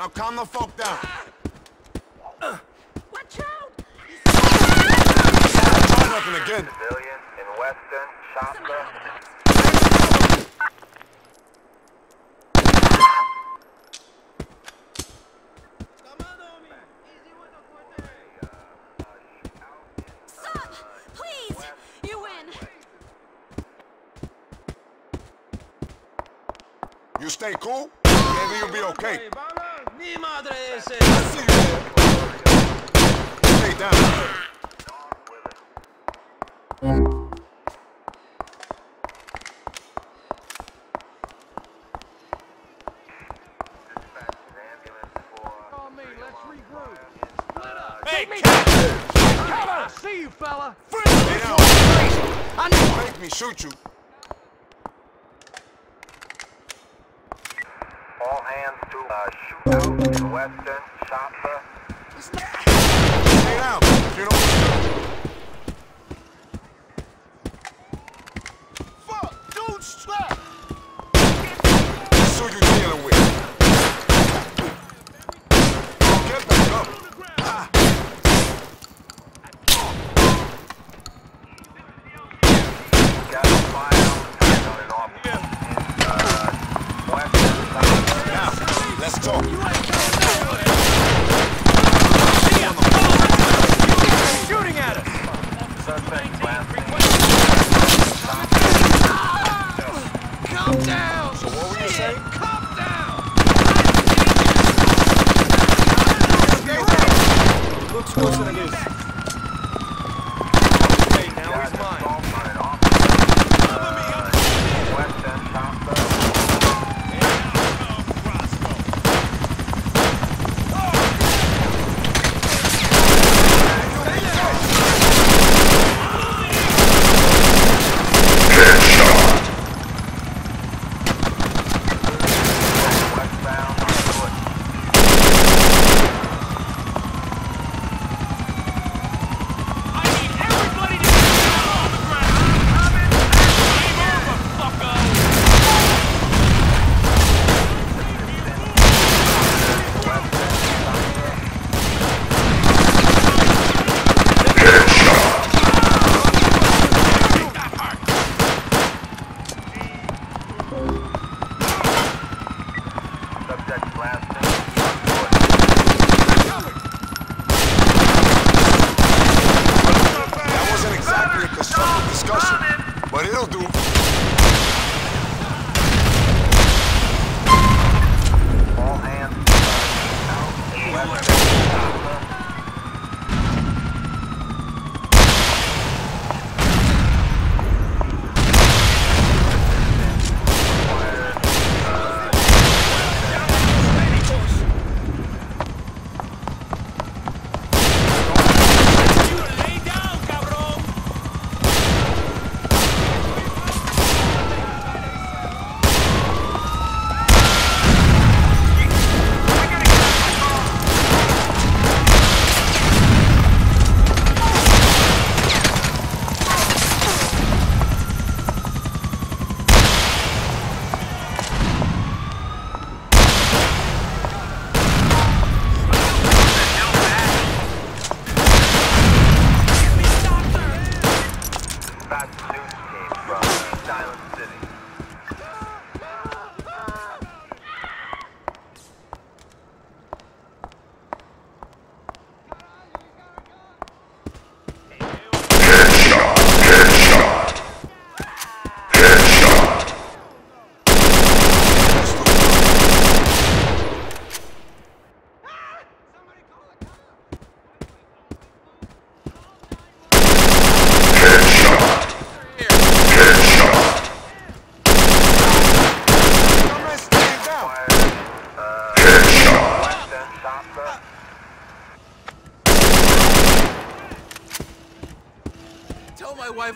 Now calm the fuck down. Watch out! Try nothing again. Civilian in Western Shasta. Stop! Please! You win! You stay cool? Maybe you'll be okay. Stay down.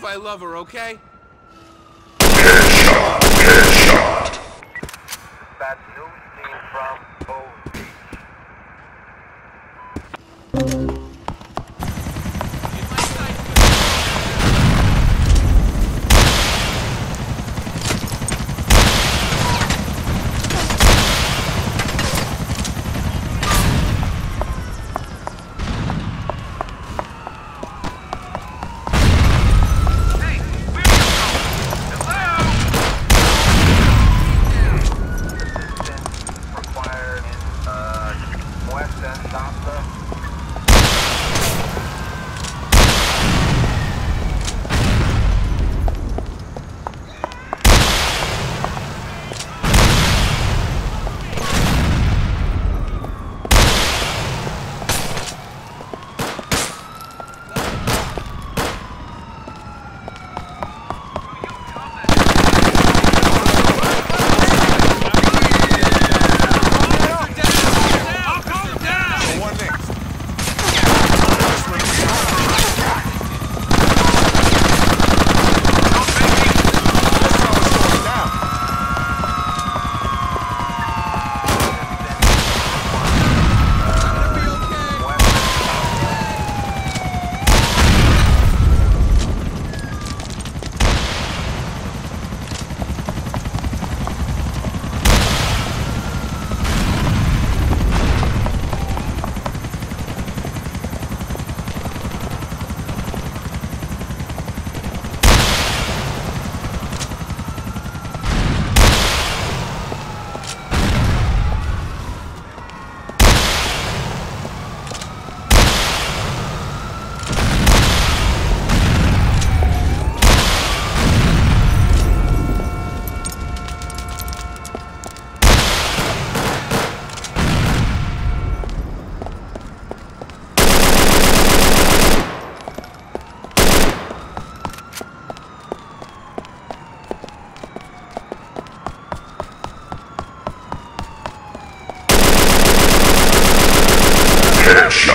I love her, okay? Headshot! Headshot! That new team from Bone Beach. Headshot. Headshot!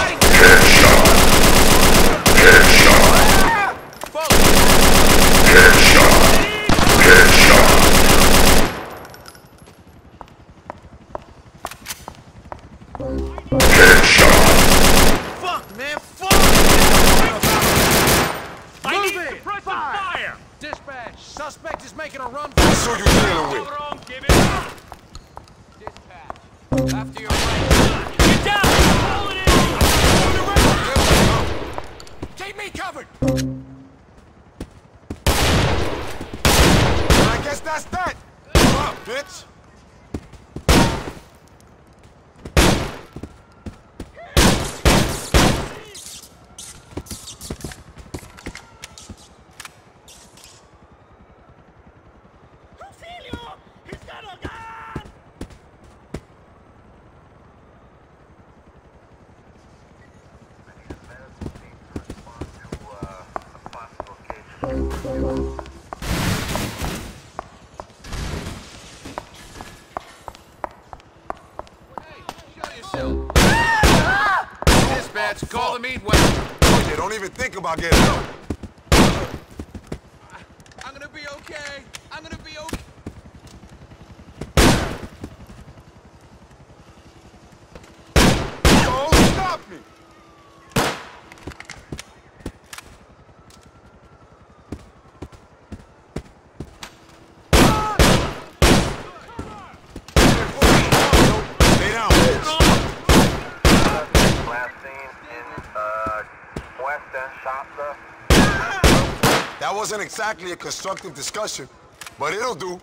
Headshot! Suspect is making a run for so you dealing with. Give it up. Dispatch. After your right. Get down! Pull it in! Keep me covered! I guess that's that! Come on, bitch! Dispatch, call the meat wagon. They don't even think about getting out. I'm gonna be okay. I'm gonna be okay. Don't stop me. That wasn't exactly a constructive discussion, but it'll do.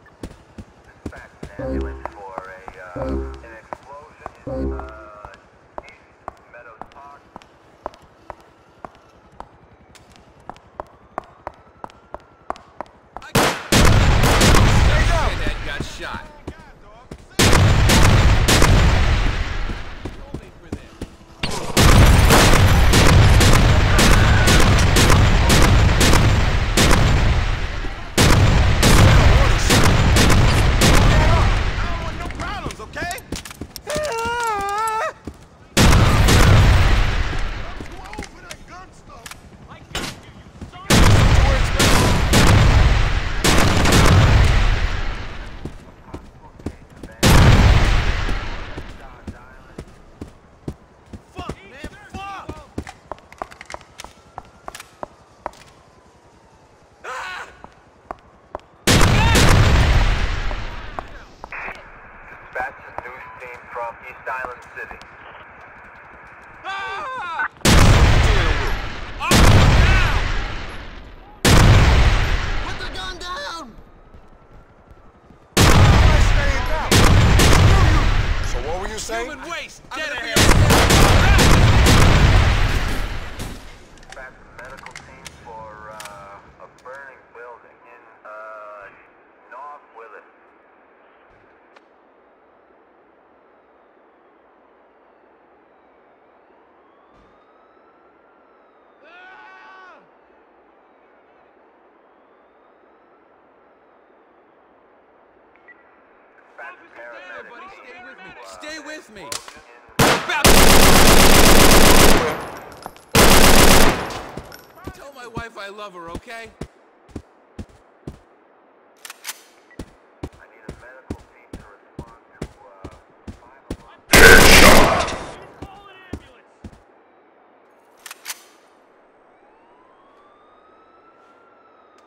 Dispatch an ambulance for an explosion in East Meadows Park. That got shot. Human waste! Get out of here! Dispatch the medical team for a burning building in North Willis. Everybody stay with me. Stay with me. Tell my wife I love her, okay? I need a medical team to respond to 511. Call an ambulance.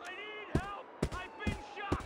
I need help. I've been shot.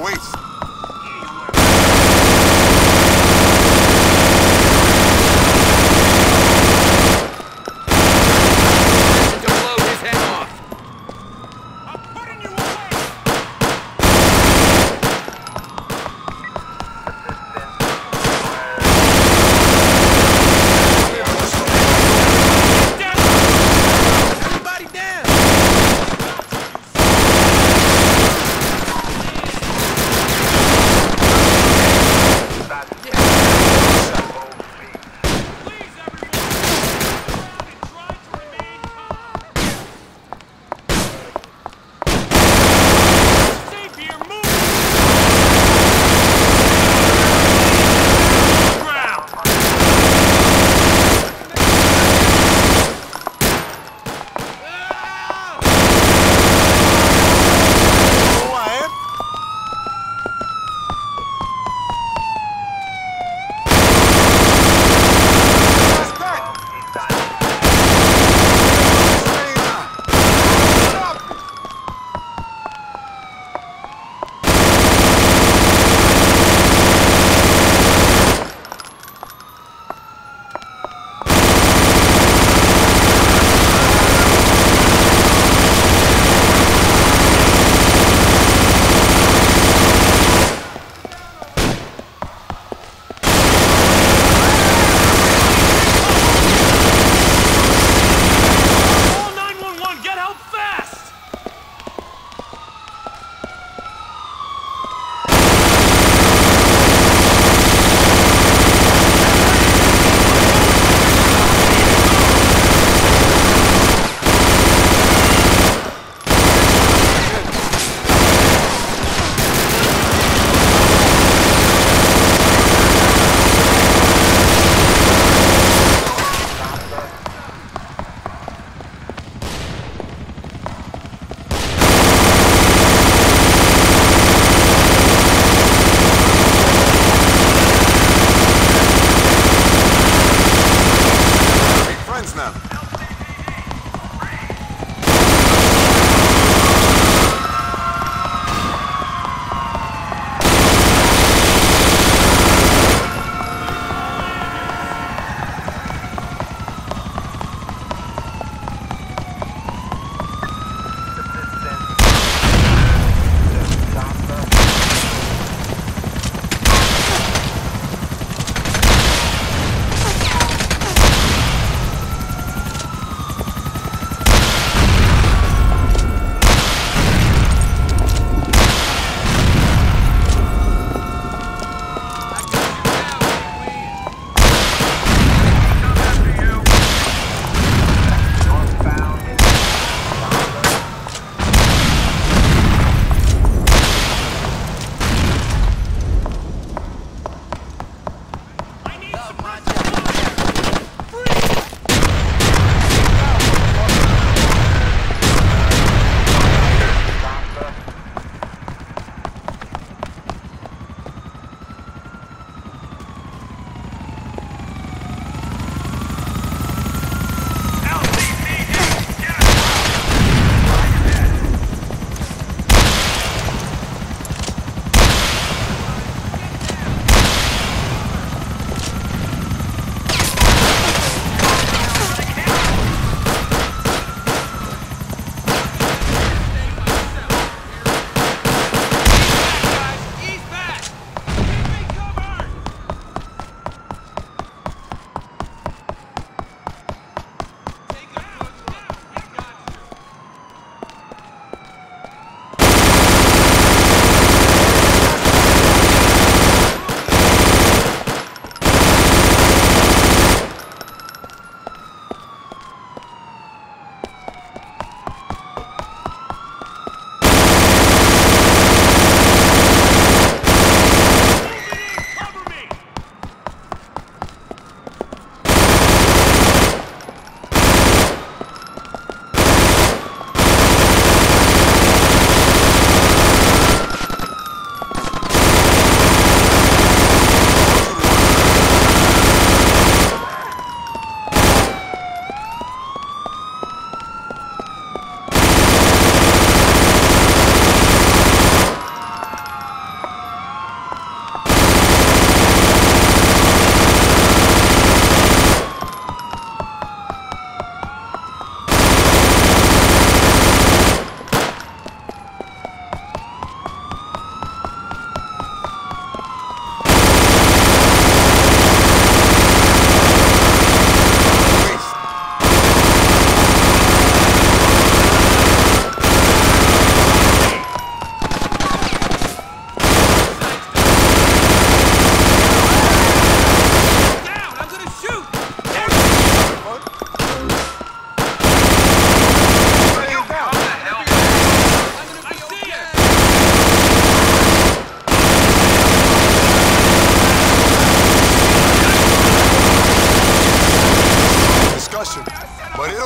no waste.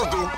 That'll do.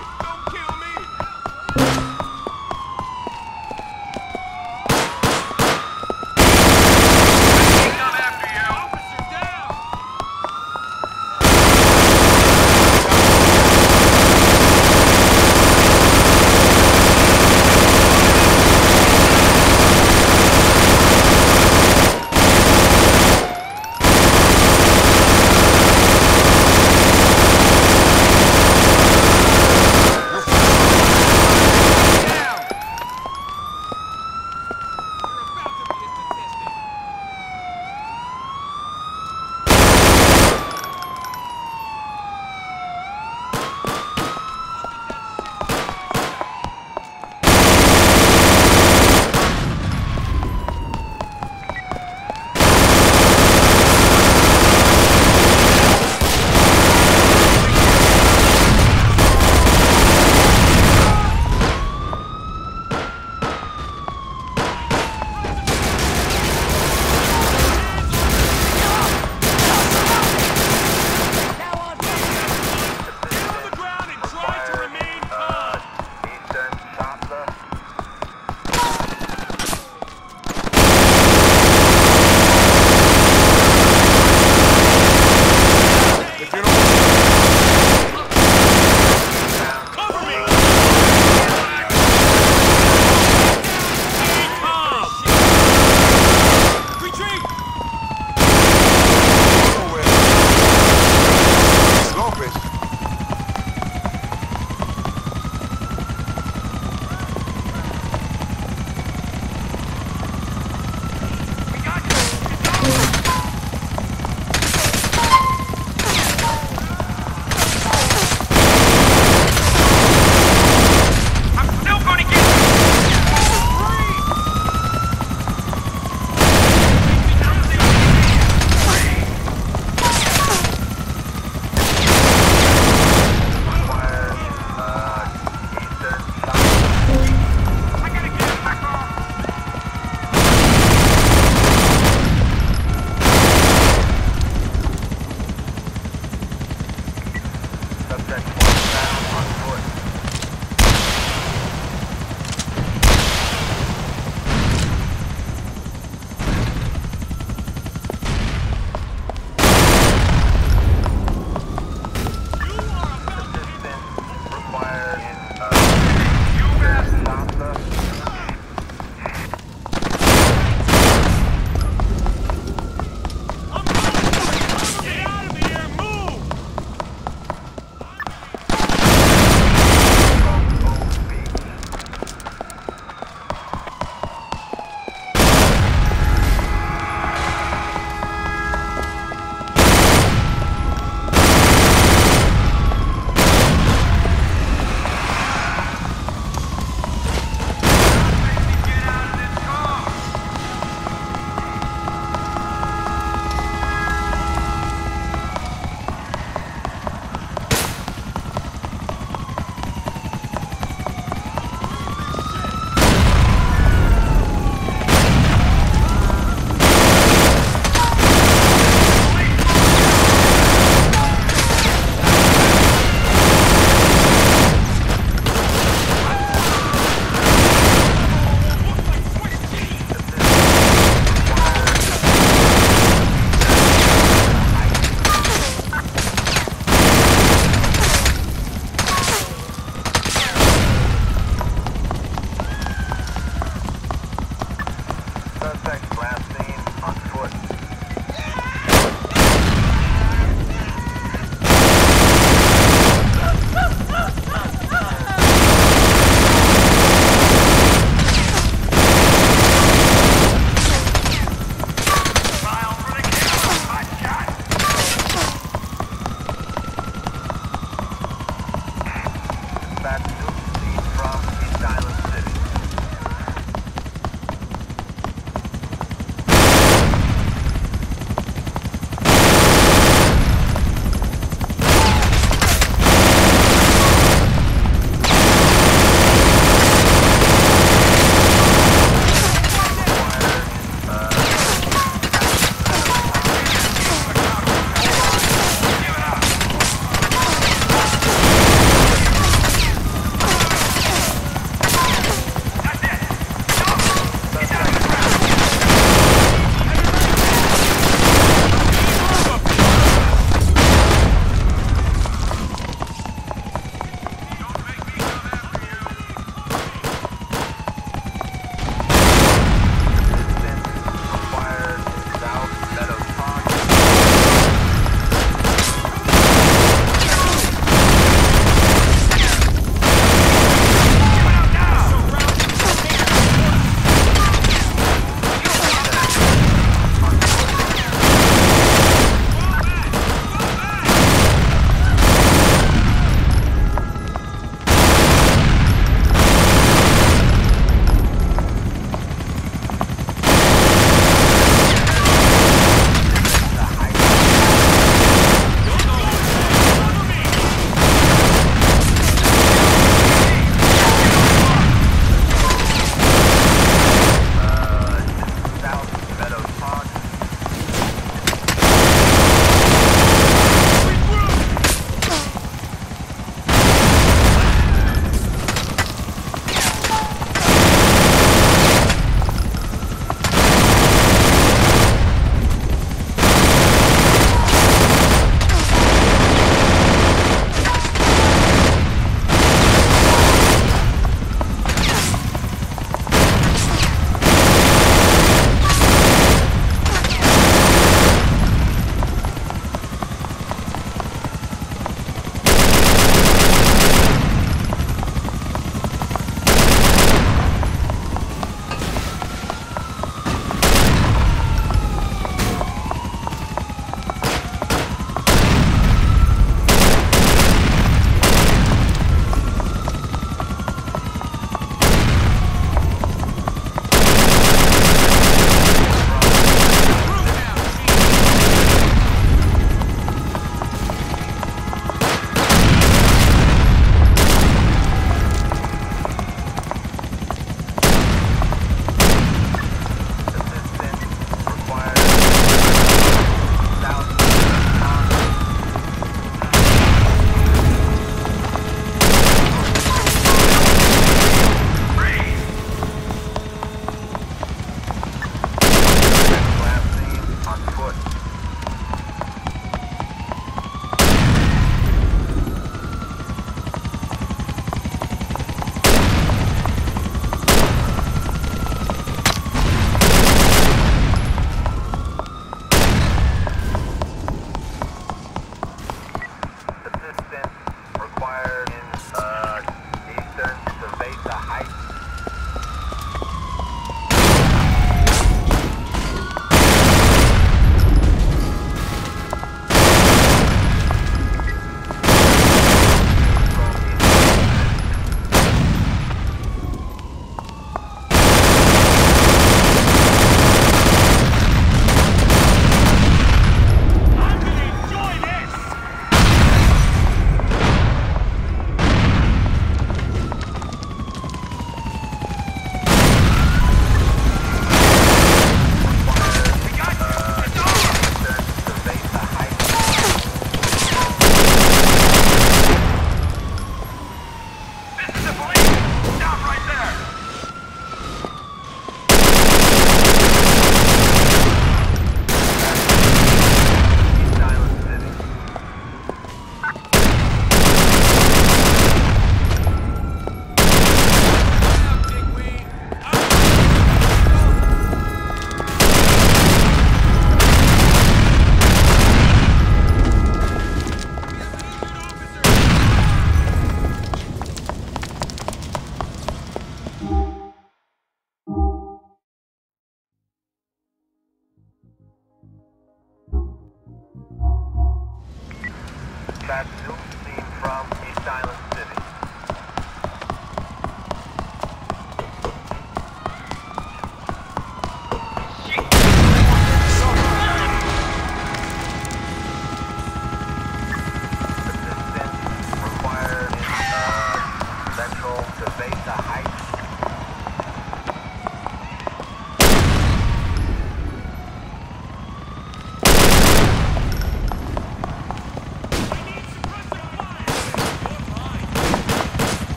Control to Beta Heights.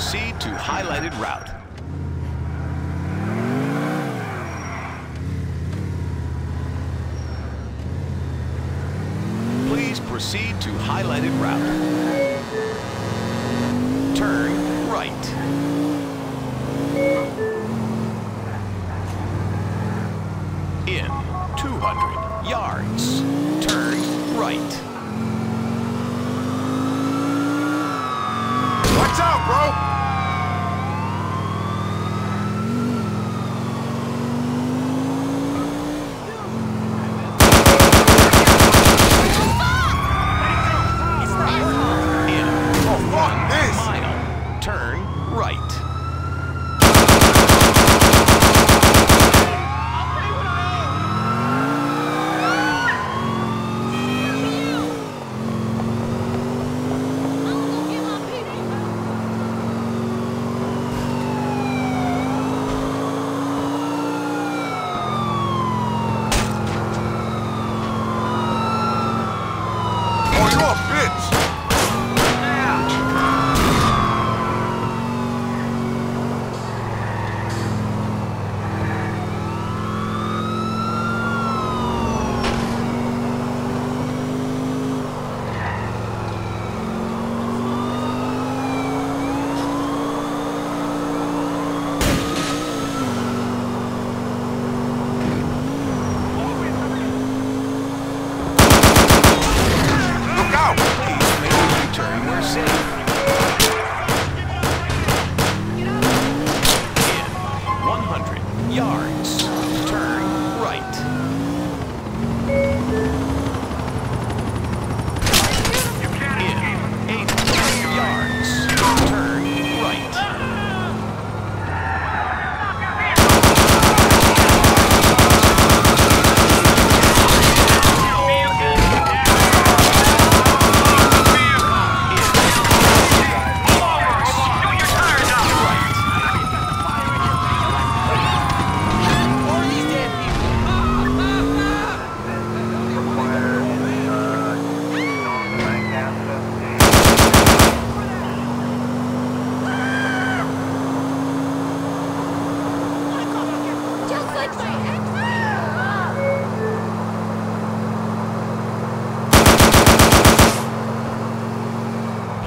proceed to highlighted route. Please proceed to highlighted route. Turn right. In 200 yards, turn right. Watch out, bro! In 1 mile, turn right.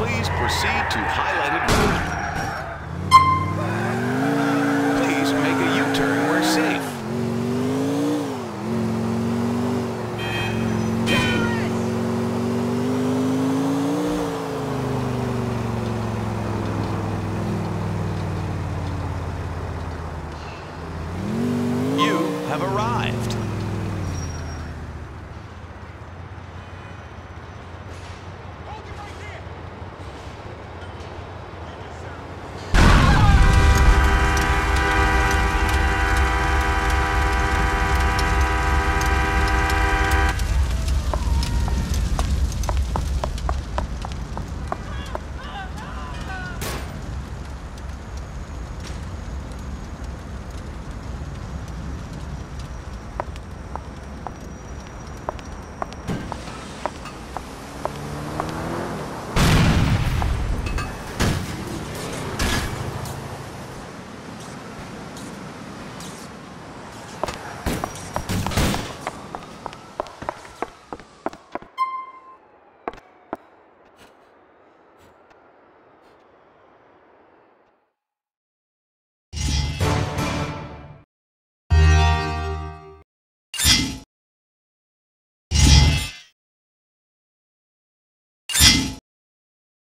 Please proceed to highlighted route. Please make a U-turn where safe. You have arrived.